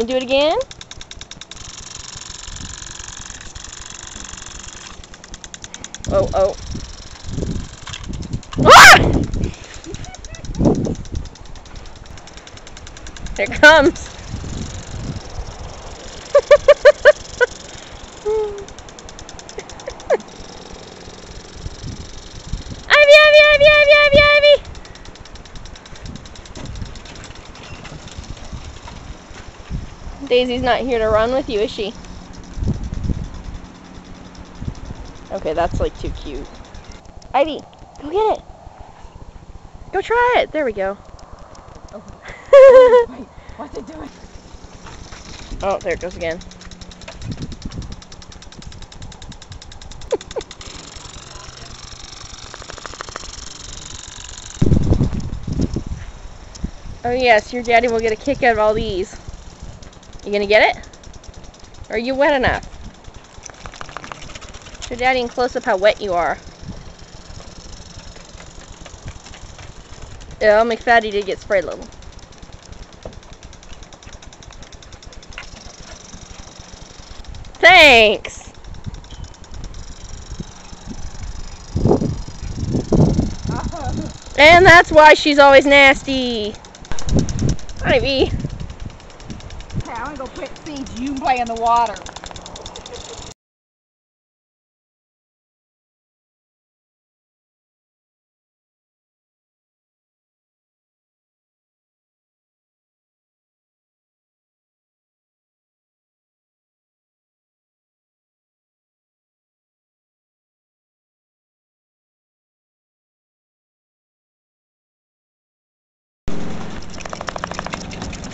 We're gonna do it again. Oh, oh. Ah! Here it comes. Ivy! Daisy's not here to run with you, is she? Okay, that's like too cute. Ivy, go get it. Go try it. There we go. Oh. Wait, what's it doing? Oh, there it goes again. Oh yes, your daddy will get a kick out of all these. You gonna get it? Are you wet enough? Show daddy in close up how wet you are. Yeah, McFaddy did get sprayed a little. Thanks! And that's why she's always nasty. Ivy. Okay, I'm gonna go plant seeds. You can play in the water.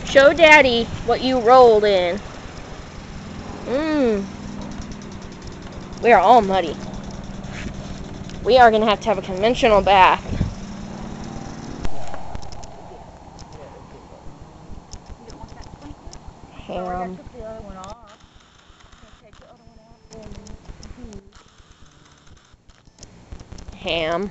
Show daddy what you rolled in. We are all muddy. We are gonna have to have a conventional bath. Hang on. Ham.